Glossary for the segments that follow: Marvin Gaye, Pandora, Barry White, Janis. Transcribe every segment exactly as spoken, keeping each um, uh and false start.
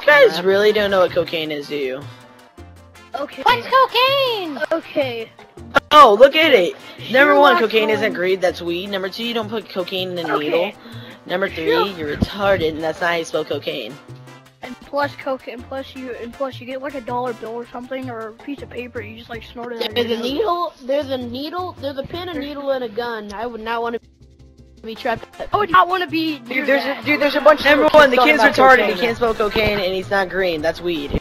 You guys rap. Really don't know what cocaine is, do you? Okay. What's cocaine? Okay. Oh, look at it. Number you're one, cocaine one. Isn't greed, that's weed. Number two, you don't put cocaine in a okay. needle. Number three, no. You're retarded, and that's not how you spell cocaine. And plus coke, and plus you, and plus you get like a dollar bill or something, or a piece of paper. You just like snort it. There's a needle. There's a needle. There's a pin, a needle, and a gun. I would not want to be trapped. I would not want to be. Dude, there's a, dude, there's a bunch. Number of one, the kid's retarded. Cocaine. He can't spell cocaine, and he's not green. That's weed.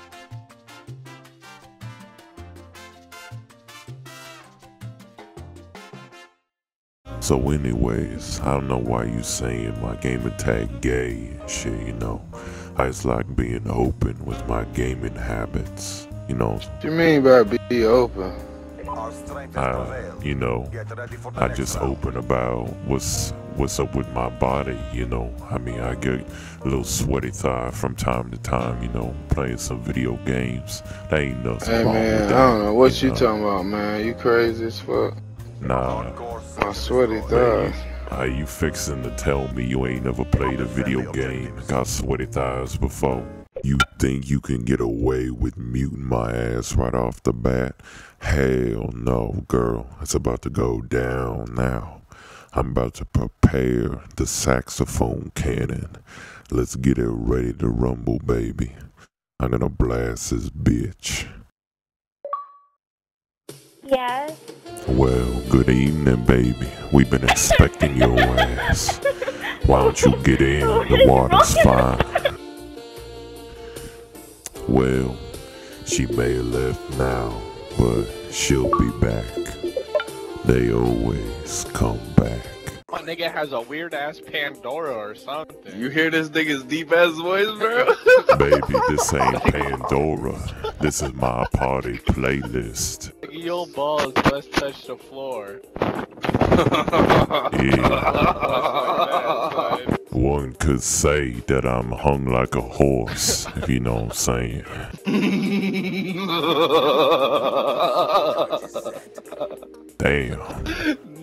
So anyways, I don't know why you saying my gaming tag gay and shit, you know. I just like being open with my gaming habits, you know. What do you mean by be open? Uh, you know, I just open about what's what's up with my body, you know. I mean, I get a little sweaty thigh from time to time, you know, playing some video games. There ain't nothing hey, wrong man, with that. I don't know what you, you know? Talking about, man. You crazy as fuck. Nah, I swear to thighs. Are you fixing to tell me you ain't never played a video game? Got sweaty thighs before. You think you can get away with muting my ass right off the bat? Hell no, girl. It's about to go down now. I'm about to prepare the saxophone cannon. Let's get it ready to rumble, baby. I'm gonna blast this bitch. Yes. Well, good evening, baby. We've been expecting your ass. Why don't you get in? The water's fine. Well, she may have left now, but she'll be back. They always come back. My nigga has a weird ass Pandora or something. You hear this nigga's deep ass voice, bro? Baby, this ain't Pandora. This is my party playlist. Your balls must touch the floor. Yeah. One could say that I'm hung like a horse, if you know what I'm saying. Damn.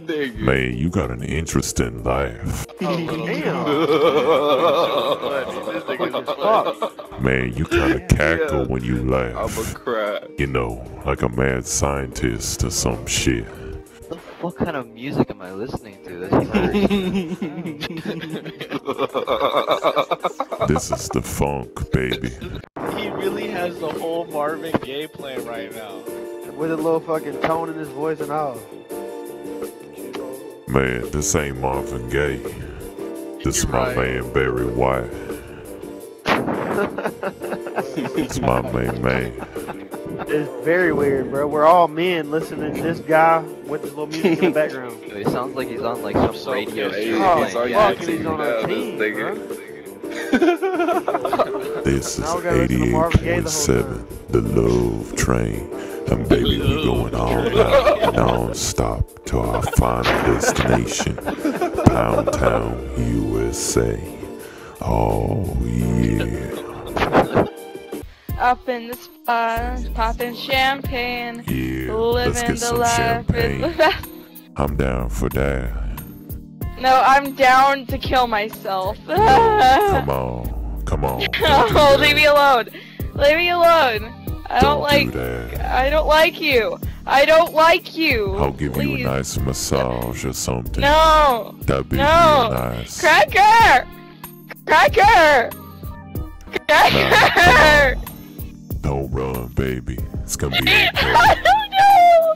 Nigga. Man, you got an interesting laugh. Man, you kind of cackle yeah. when you laugh. I'm a cry. You know, like a mad scientist or some shit. What kind of music am I listening to? That's this is the funk, baby. He really has the whole Marvin Gaye playing right now. With a little fucking tone in his voice and all. Man, this ain't Marvin Gaye. This is my man Barry White. It's my main man. It's very weird, bro. We're all men listening to this guy with his little music in the background. It sounds like he's on like some so radio. Oh, he's like, yeah, he's on a team, bro. This is eighty-eight point seven, the Love Train, and baby, we going all out, non-stop to our final destination, Pound Town, U S A. Oh yeah. Up in the spa, popping champagne. Yeah, let's get some champagne. I'm down for that. No, I'm down to kill myself. No, come on, come on. No, leave me alone. Leave me alone. I don't, don't like. Do I don't like you. I don't like you. I'll give Please. you a nice massage or something. No. That'd be no. really nice. Cracker. Cracker! Cracker! Nah, don't run, baby. It's gonna be okay. I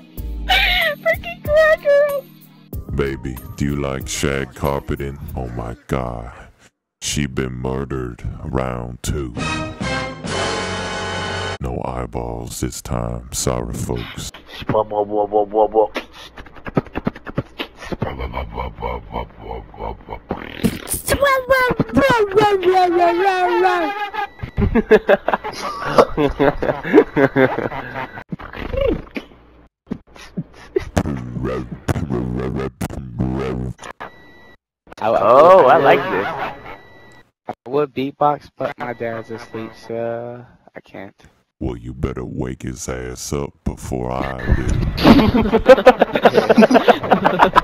don't know! Freaking Cracker! Baby, do you like shag carpeting? Oh my god. She been murdered round two. No eyeballs this time. Sorry, folks. Oh, I like this. I would beatbox, but my dad's asleep, so I can't. Well, you better wake his ass up before I do.